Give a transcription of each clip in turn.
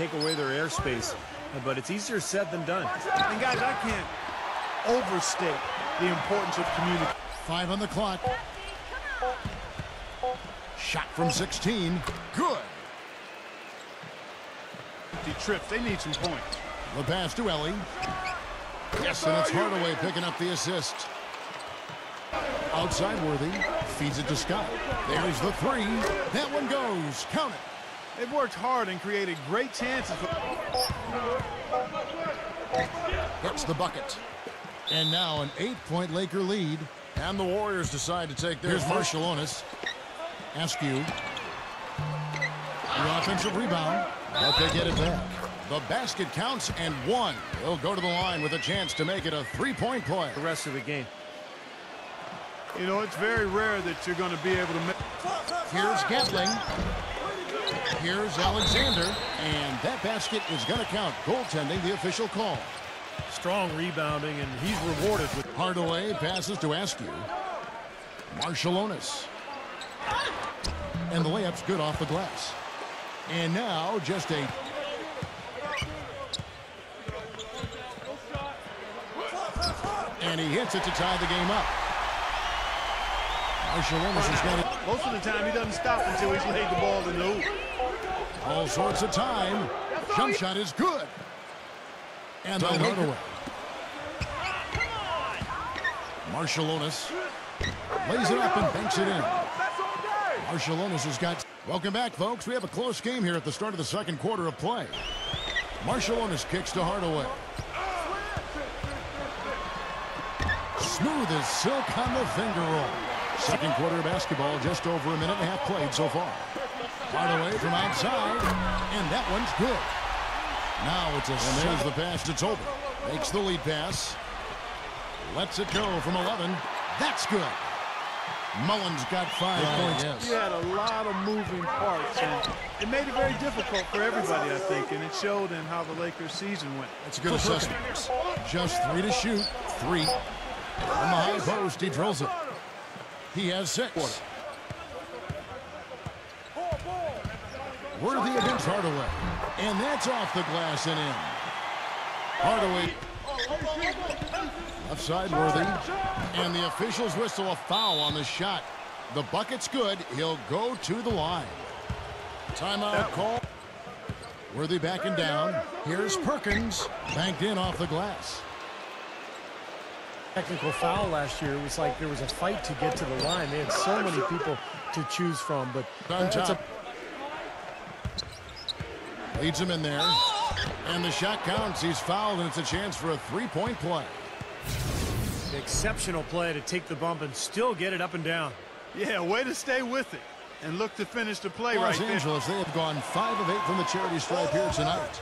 take away their airspace, but it's easier said than done. And guys, I can't overstate the importance of communication. 5 on the clock. Shot from 16. Good. Trips. They need some points. The pass to Ellie. Yes, and it's Hardaway picking up the assist. Outside Worthy. Feeds it to Scott. There's the three. That one goes. Count it. They've worked hard and created great chances. Gets the bucket. And now an 8-point Laker lead. And the Warriors decide to take theirs. Here's Marciulionis. Askew. The offensive rebound. But they get it back. The basket counts and one. They'll go to the line with a chance to make it a three-point play. The rest of the game. You know, it's very rare that you're going to be able to make. Here's Gatling. Here's Alexander. And that basket is going to count. Goaltending, the official call. Strong rebounding, and he's rewarded with. Hardaway passes to Askew. Marciulionis. And the layup's good off the glass. And now just a and he hits it to tie the game up. Marciulionis is going to most of the time he doesn't stop until he's laid the ball in the hoop. All sorts of time. Jump shot is good. And they'll run away. Marciulionis lays it up and banks it in. Marciulionis has got. Welcome back, folks. We have a close game here at the start of the second quarter of play. Marciulionis kicks to Hardaway. Smooth as silk on the finger roll. Second quarter of basketball, just over a minute and a half played so far. Hardaway from outside, and that one's good. Now it's a there's the pass to Tobin. Makes the lead pass. Lets it go from 11. That's good. Mullin's got 5 points. Yes. You had a lot of moving parts, and it made it very difficult for everybody, I think, and it showed in how the Lakers' season went. That's a good assessment. Just three to shoot. Three. On the high post, he drills it. He has 6. Worthy against Hardaway. And that's off the glass and in. Hardaway. Left side Worthy, and the officials whistle a foul on the shot. The bucket's good. He'll go to the line. Timeout call. Worthy backing down. Here's Perkins, banked in off the glass. Technical foul last year. It was like there was a fight to get to the line. They had so many people to choose from, but that's leads him in there. And the shot counts. He's fouled, and it's a chance for a three-point play. Exceptional play to take the bump and still get it up and down. Yeah, way to stay with it and look to finish the play right there. Los Angeles, they have gone 5 of 8 from the charity stripe here tonight.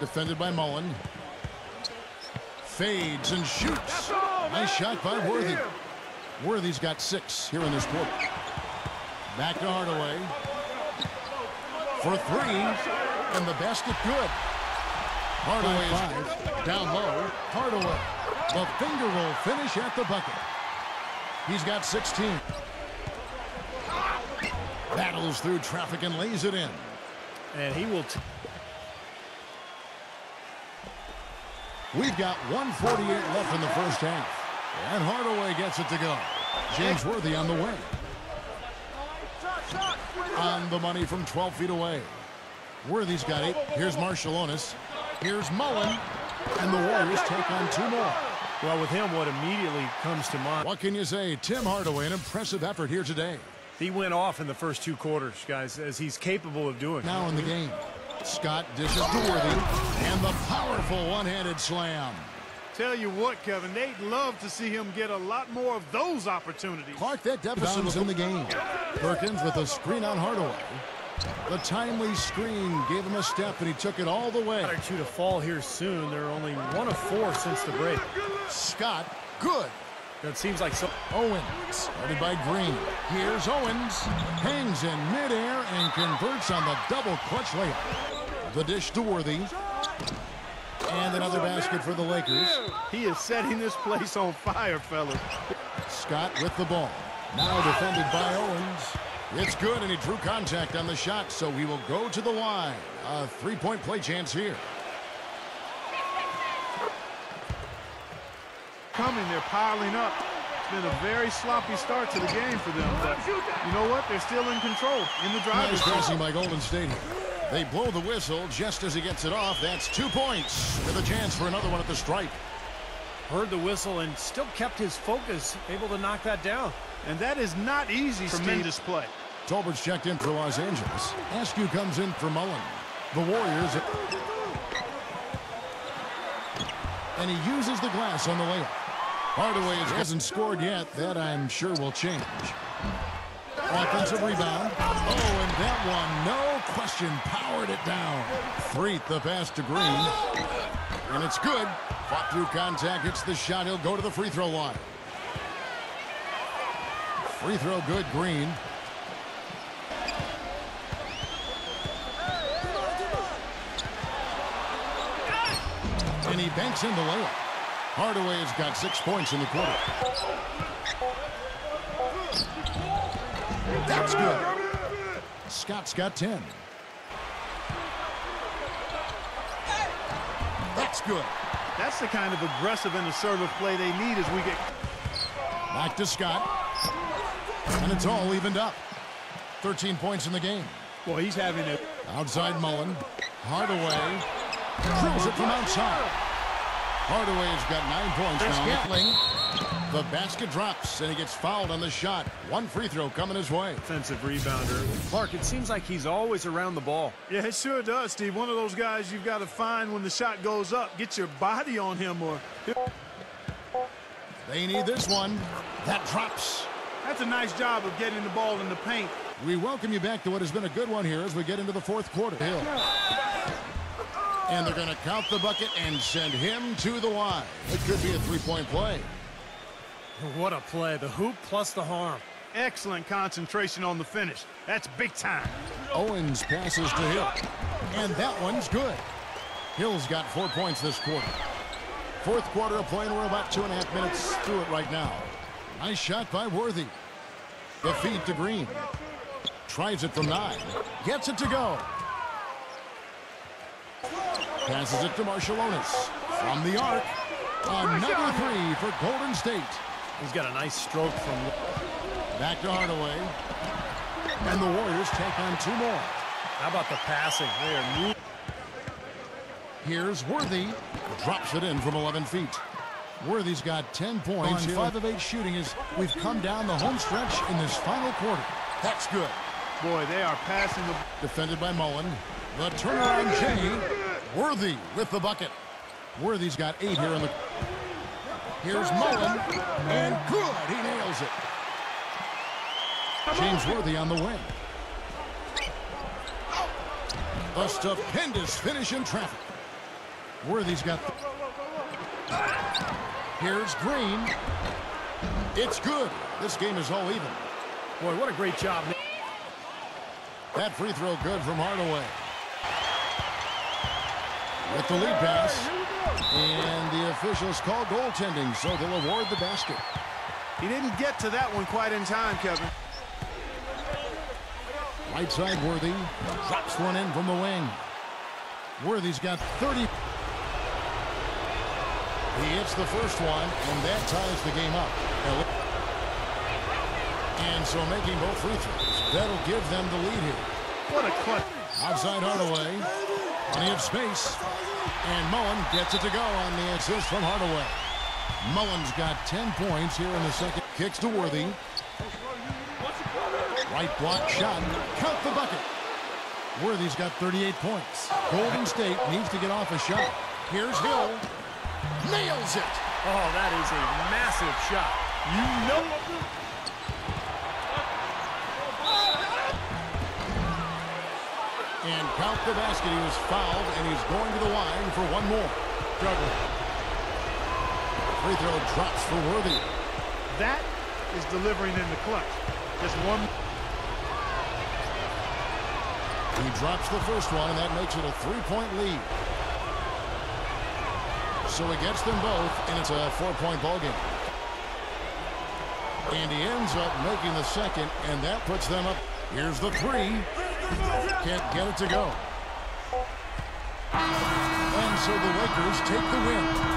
Defended by Mullin. Fades and shoots. Nice shot by Worthy. Worthy's got 6 here in this quarter. Back to Hardaway. For 3, and the basket good. Hardaway is down low. Hardaway, the finger roll finish at the bucket. He's got 16. Battles through traffic and lays it in. And he will. We've got 1:48 left in the first half, and Hardaway gets it to go. James Worthy on the way. On the money from 12 feet away. Worthy's got 8. Here's Marciulionis. Here's Mullin. And the Warriors take on 2 more. Well, with him, what immediately comes to mind. What can you say? Tim Hardaway, an impressive effort here today. He went off in the first 2 quarters, guys, as he's capable of doing. Now in the game, Scott dishes to Worthy. And the powerful one-handed slam. Tell you what, Kevin, they'd love to see him get a lot more of those opportunities. Clark, that deficit was in the game. Perkins with a screen on Hardaway. The timely screen gave him a step, and he took it all the way. Got 2 to fall here soon. They're only 1 of 4 since the break. Scott, good. That seems like so. Owens, started by Green. Here's Owens. Hangs in midair and converts on the double clutch layup. The dish to Worthy. And another basket for the Lakers. He is setting this place on fire, fellas. Scott with the ball. Now defended by Owens. It's good, and he drew contact on the shot, so we will go to the line. A three-point play chance here. Coming, they're piling up. It's been a very sloppy start to the game for them, but you know what? They're still in control in the driver's seat. Nice passing by Golden State. They blow the whistle just as he gets it off. That's 2 points with a chance for another one at the stripe. Heard the whistle and still kept his focus, able to knock that down. And that is not easy, Steve. Tremendous play. Tolbert's checked in for Los Angeles. Askew comes in for Mullin. The Warriors. And he uses the glass on the layup. Hardaway hasn't scored yet. That, I'm sure, will change. Offensive rebound. Oh, and that one, no question, powered it down. Three, the pass to Green. And it's good. Fought through contact. It's the shot. He'll go to the free throw line. Free throw good, Green. And he banks in the layup. Hardaway has got 6 points in the quarter. That's good. Scott's got 10. That's good. That's the kind of aggressive and assertive play they need as we get. Back to Scott. And it's all evened up. 13 points in the game. Well, he's having it. Outside Mullin. Hardaway. Drills it from outside. Hardaway's got 9 points now. The basket drops, and he gets fouled on the shot. One free throw coming his way. Offensive rebounder. Clark, it seems like he's always around the ball. Yeah, it sure does, Steve. One of those guys you've got to find when the shot goes up. Get your body on him. Or they need this one. That drops. That's a nice job of getting the ball in the paint. We welcome you back to what has been a good one here as we get into the fourth quarter. Hill. And they're going to count the bucket and send him to the line. It could be a three-point play. What a play. The hoop plus the harm. Excellent concentration on the finish. That's big time. Owens passes to Hill. And that one's good. Hill's got 4 points this quarter. Fourth quarter of play, and we're about 2.5 minutes through it right now. Nice shot by Worthy. The feed to Green. Tries it from 9. Gets it to go. Passes it to Marciulionis. From the arc. Another three for Golden State. He's got a nice stroke from... Back to Hardaway. And the Warriors take on 2 more. How about the passing? They are moving. Here's Worthy. Drops it in from 11 feet. Worthy's got 10 points. 5 of 8 shooting as we've come down the home stretch in this final quarter. That's good. Boy, they are passing the... Defended by Mullin. The turnaround J. Worthy with the bucket. Worthy's got 8 here in the... Here's Mullin. And good. He nails it. James Worthy on the wing. A stupendous finish in traffic. Worthy's got... Here's Green. It's good. This game is all even. Boy, what a great job. That free throw good from Hardaway. With the lead pass. And the officials call goaltending, so they'll award the basket. He didn't get to that one quite in time, Kevin. Right side Worthy. Drops one in from the wing. Worthy's got 30. He hits the first one, and that ties the game up. And so making both free throws. That'll give them the lead here. What a clutch. Outside Hardaway. Plenty of space. And Mullin gets it to go on the assist from Hardaway. Mullin's got 10 points here in the second. Kicks to Worthy. Right block shot. Count the bucket. Worthy's got 38 points. Golden State needs to get off a shot. Here's Hill. Nails it. Oh, that is a massive shot. You know it. And count the basket. He was fouled, and he's going to the line for 1 more. Struggle. Free throw drops for Worthy. That is delivering in the clutch. Just 1. He drops the first one, and that makes it a 3-point lead. So he gets them both, and it's a 4-point ball game. And he ends up making the second, and that puts them up. Here's the three. Can't get it to go. And so the Lakers take the win.